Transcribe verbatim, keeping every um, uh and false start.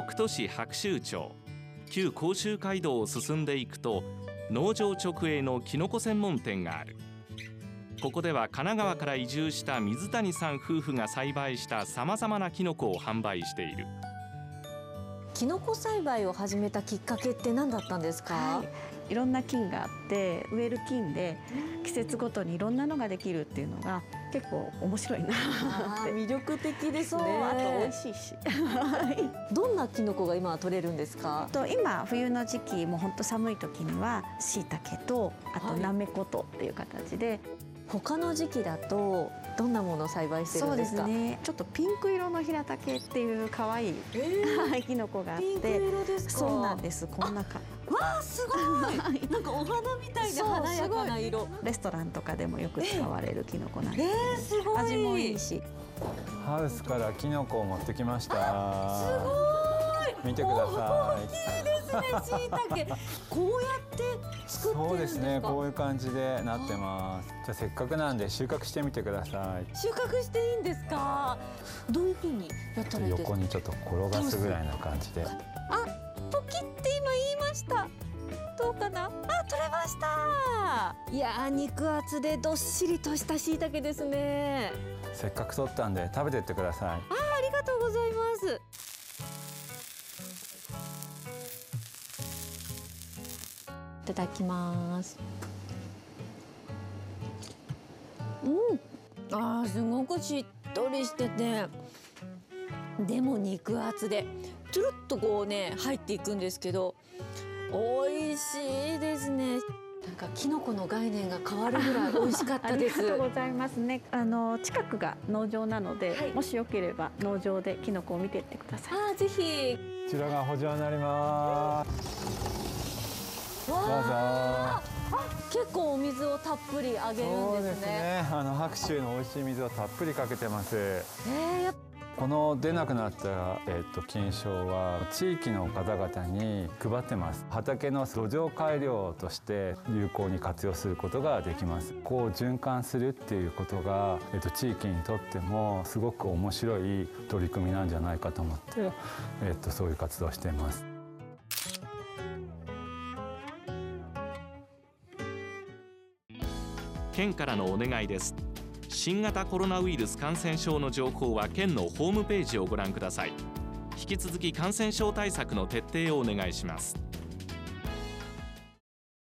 北斗市白州町、旧甲州街道を進んでいくと農場直営のキノコ専門店がある。ここでは神奈川から移住した水谷さん夫婦が栽培したさまざまなキノコを販売している。キノコ栽培を始めたきっかけって何だったんですか？はい、いろんな菌があって植える菌で季節ごとにいろんなのができるっていうのが結構面白いなって。あー、魅力的ですね。あと美味しいしどんなキノコが今は取れるんですか？と今冬の時期もう本当寒い時にはしいたけとあとなめことっていう形で、はい、他の時期だとどんなものを栽培してるんですか？そうですね、ちょっとピンク色のヒラタケっていう可愛い、えー、キノコがあって。ピンク色ですか？そうなんです。こんなかわあすごいなんかお花みたいな華やかな色。レストランとかでもよく使われるキノコなんです。えー、すごい。味もいいし。ハウスからキノコを持ってきました。すごい。見てください。しいたけこうやって作ってるんですか？そうですね、こういう感じでなってます。じゃあせっかくなんで収穫してみてください。収穫していいんですか？どういう風にやったらいいですか？横にちょっと転がすぐらいな感じで。あ、ポキって今言いました。どうかなあ、取れました。いやー、肉厚でどっしりとしたしいたけですね。せっかく取ったんで食べてってください。あ、ありがとうございます。いただきます。うん、あー、すごくしっとりしてて、でも肉厚でトゥルッとこうね入っていくんですけど、美味しいですね。なんかキノコの概念が変わるぐらい美味しかったです。ありがとうございますね。あの近くが農場なので、はい、もしよければ農場でキノコを見ていってください。あー、ぜひ。こちらが補助になります。わー、結構お水をたっぷりあげるんですね。そうですね、あの白州の美味しい水をたっぷりかけてます。えー、この出なくなった、えー、と菌床は地域の方々に配ってます。畑の土壌改良として有効に活用することができます。こう循環するっていうことが、えー、と地域にとってもすごく面白い取り組みなんじゃないかと思って、えー、とそういう活動をしています。県からのお願いです。新型コロナウイルス感染症の情報は県のホームページをご覧ください。引き続き感染症対策の徹底をお願いします。